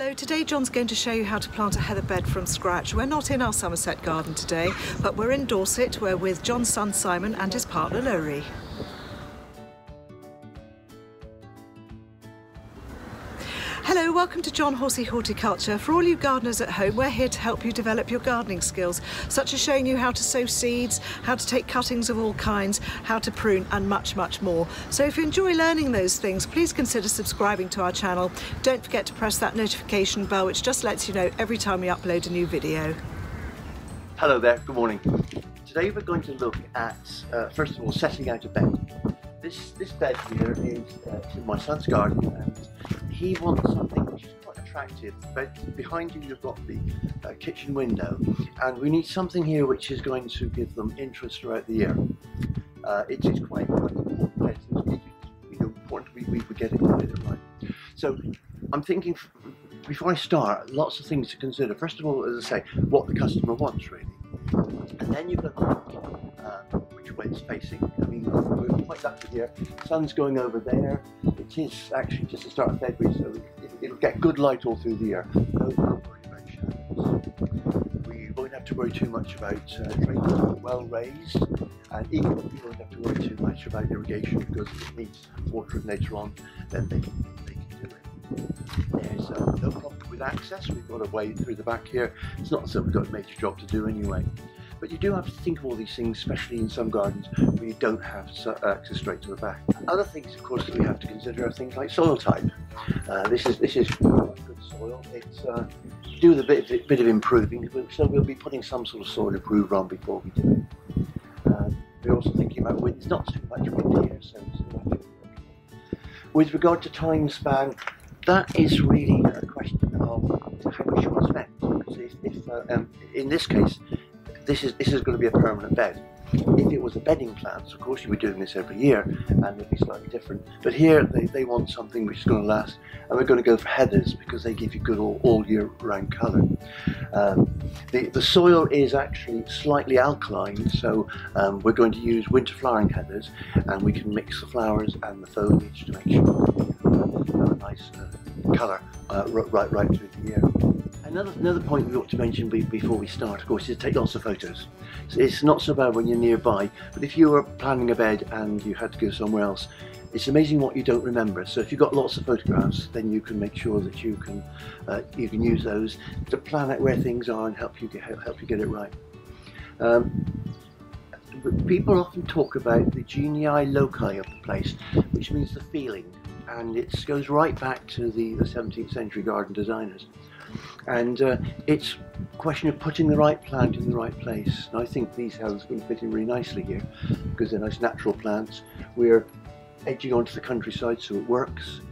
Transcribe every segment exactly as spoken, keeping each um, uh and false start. Hello, today John's going to show you how to plant a heather bed from scratch. We're not in our Somerset garden today, but we're in Dorset. We're with John's son Simon and his partner Lorrie. Hello, welcome to John Horsey Horticulture. For all you gardeners at home, we're here to help you develop your gardening skills, such as showing you how to sow seeds, how to take cuttings of all kinds, how to prune, and much, much more. So if you enjoy learning those things, please consider subscribing to our channel. Don't forget to press that notification bell, which just lets you know every time we upload a new video. Hello there, good morning. Today we're going to look at, uh, first of all, setting out a bed. This, this bed here is uh, in my son's garden, and he wants something which is quite attractive. But behind you you've got the uh, kitchen window, and we need something here which is going to give them interest throughout the year. Uh, it is quite, quite important, it's important we, we get it right. So I'm thinking, before I start, lots of things to consider. First of all, as I say, what the customer wants really. And then you've got to look uh, which way it's facing. I mean, we're quite lucky here. Sun's going over there. It is actually just the start of February, so it, it'll get good light all through the year. No, don't worry about shadows. We won't have to worry too much about uh, drainage being well raised, and equally we won't have to worry too much about irrigation, because if it needs watering later on, then they can, they can do it. There's uh, no problem with access. We've got a way through the back here. It's not so we've got a major job to do anyway. But you do have to think of all these things, especially in some gardens where you don't have access straight to the back. Other things, of course, that we have to consider are things like soil type. Uh, this is this is quite good soil. It's uh, do with a bit of, bit of improving, so we'll be putting some sort of soil improver on before we do it. Uh, we're also thinking about wind. It's not too much wind here, so it's not too much. With regard to time span, that is really a question of how much you want to spend. Because if, if uh, um, in this case. This is, this is going to be a permanent bed. If it was a bedding plant, of course you would be doing this every year and it would be slightly different. But here they, they want something which is going to last, and we're going to go for heathers because they give you good all, all year round colour. Um, the, the soil is actually slightly alkaline, so um, we're going to use winter flowering heathers, and we can mix the flowers and the foliage to make sure we have a nice uh, colour uh, right, right through the year. Another, another point we ought to mention before we start, of course, is take lots of photos. It's not so bad when you're nearby, but if you were planning a bed and you had to go somewhere else, it's amazing what you don't remember. So if you've got lots of photographs, then you can make sure that you can uh, you can use those to plan out where things are and help you get, help you get it right. Um, people often talk about the genii loci of the place, which means the feeling, and it goes right back to the, the seventeenth century garden designers. And uh, it's a question of putting the right plant in the right place. And I think these heathers are going to fit in really nicely here because they're nice natural plants. We're edging onto the countryside, so it works.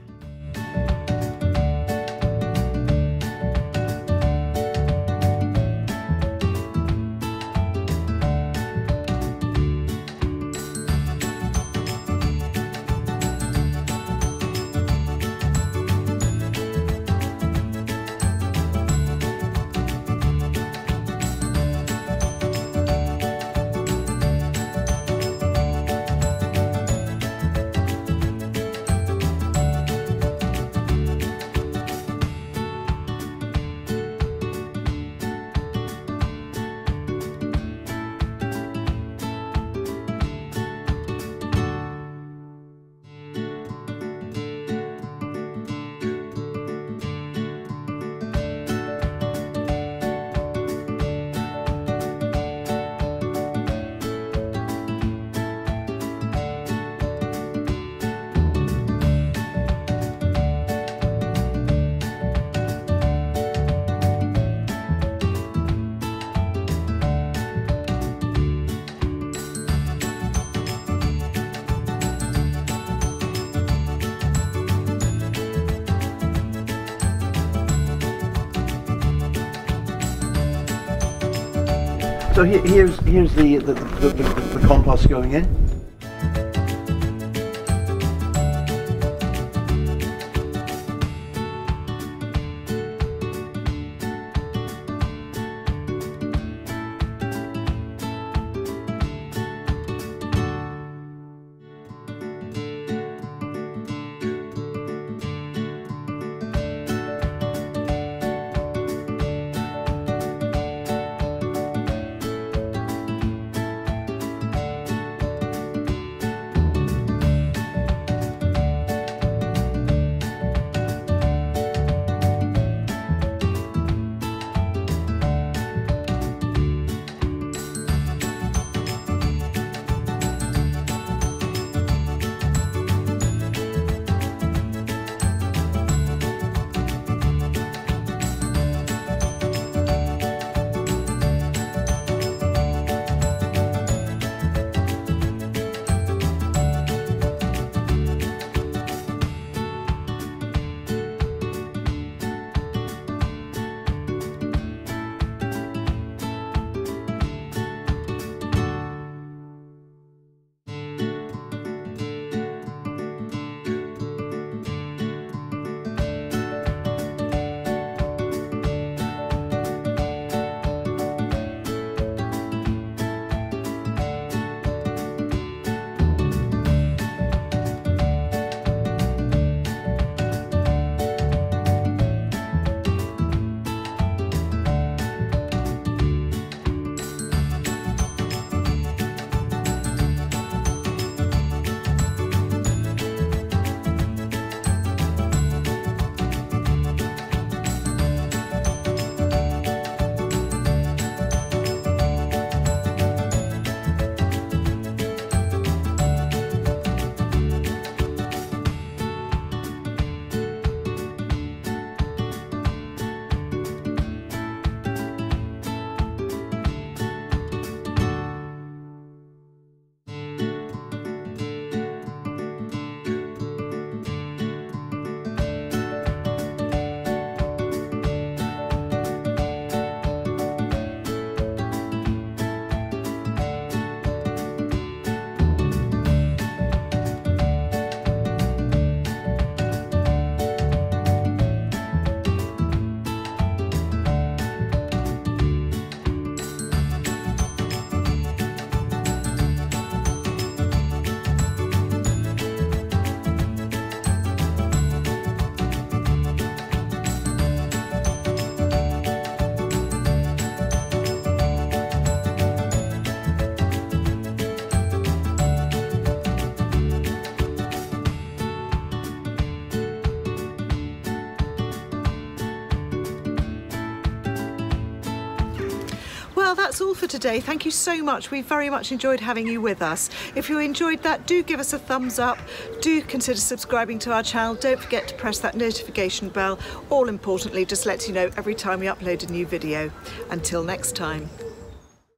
So here, here's, here's the, the, the, the, the compost going in. Well, that's all for today. Thank you so much. We very much enjoyed having you with us. If you enjoyed that, do give us a thumbs up. Do consider subscribing to our channel. Don't forget to press that notification bell. All importantly, just lets you know every time we upload a new video. Until next time.